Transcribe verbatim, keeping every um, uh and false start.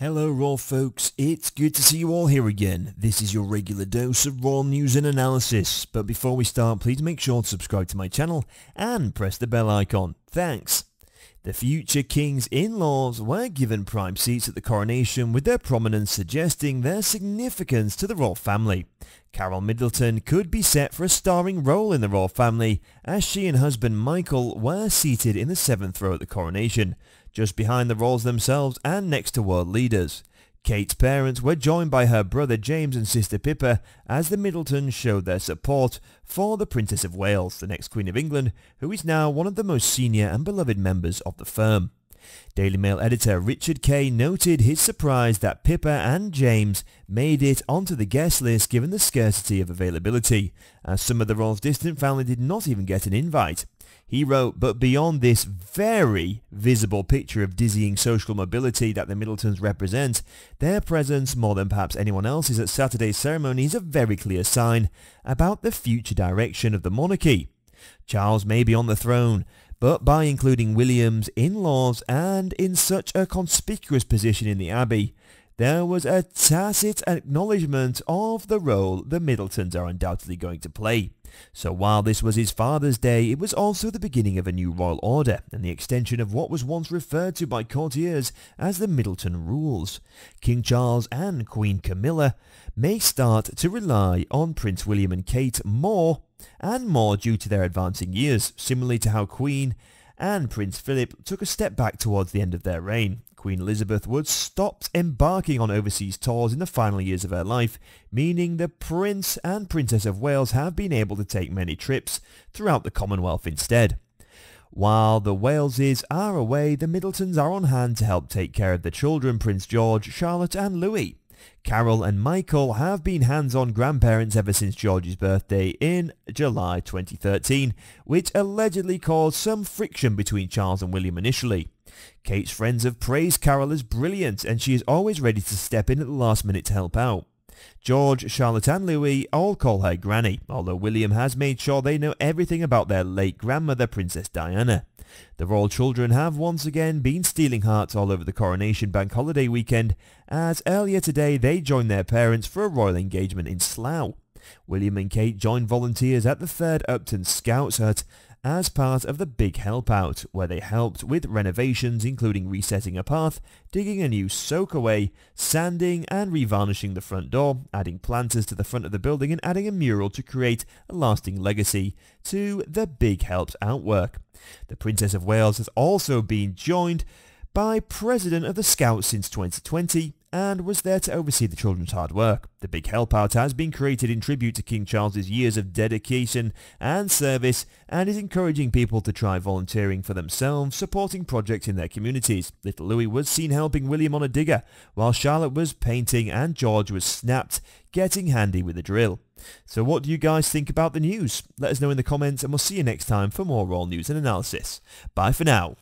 Hello Royal folks, it's good to see you all here again. This is your regular dose of Royal News and Analysis, but before we start please make sure to subscribe to my channel and press the bell icon. Thanks! The future king's in-laws were given prime seats at the coronation, with their prominence suggesting their significance to the royal family. Carol Middleton could be set for a starring role in the royal family, as she and husband Michael were seated in the seventh row at the coronation, just behind the royals themselves and next to world leaders. Kate's parents were joined by her brother James and sister Pippa as the Middletons showed their support for the Princess of Wales, the next Queen of England, who is now one of the most senior and beloved members of the firm. Daily Mail editor Richard Kay noted his surprise that Pippa and James made it onto the guest list given the scarcity of availability, as some of the royal's distant family did not even get an invite. He wrote, "But beyond this very visible picture of dizzying social mobility that the Middletons represent, their presence, more than perhaps anyone else's at Saturday's ceremony, is a very clear sign about the future direction of the monarchy. Charles may be on the throne, but by including William's in-laws and in such a conspicuous position in the Abbey, there was a tacit acknowledgement of the role the Middletons are undoubtedly going to play. So while this was his father's day, it was also the beginning of a new royal order and the extension of what was once referred to by courtiers as the Middleton rules. King Charles and Queen Camilla may start to rely on Prince William and Kate more and more due to their advancing years, similarly to how Queen and Prince Philip took a step back towards the end of their reign. Queen Elizabeth would stop embarking on overseas tours in the final years of her life, meaning the Prince and Princess of Wales have been able to take many trips throughout the Commonwealth instead. While the Waleses are away, the Middletons are on hand to help take care of the children, Prince George, Charlotte and Louis. Carol and Michael have been hands-on grandparents ever since George's birthday in July twenty thirteen, which allegedly caused some friction between Charles and William initially. Kate's friends have praised Carol as brilliant, and she is always ready to step in at the last minute to help out. George, Charlotte and Louis all call her Granny, although William has made sure they know everything about their late grandmother, Princess Diana. The royal children have once again been stealing hearts all over the coronation bank holiday weekend, as earlier today they joined their parents for a royal engagement in Slough. William and Kate joined volunteers at the third Upton Scouts Hut as part of the Big Help Out, where they helped with renovations including resetting a path, digging a new soakaway, sanding and revarnishing the front door, adding planters to the front of the building and adding a mural to create a lasting legacy to the Big Help Out work. The Princess of Wales has also been joined by President of the Scouts since twenty twenty and was there to oversee the children's hard work. The Big Help Out has been created in tribute to King Charles's years of dedication and service and is encouraging people to try volunteering for themselves, supporting projects in their communities. Little Louis was seen helping William on a digger, while Charlotte was painting and George was snapped, getting handy with a drill. So what do you guys think about the news? Let us know in the comments and we'll see you next time for more Royal News and Analysis. Bye for now.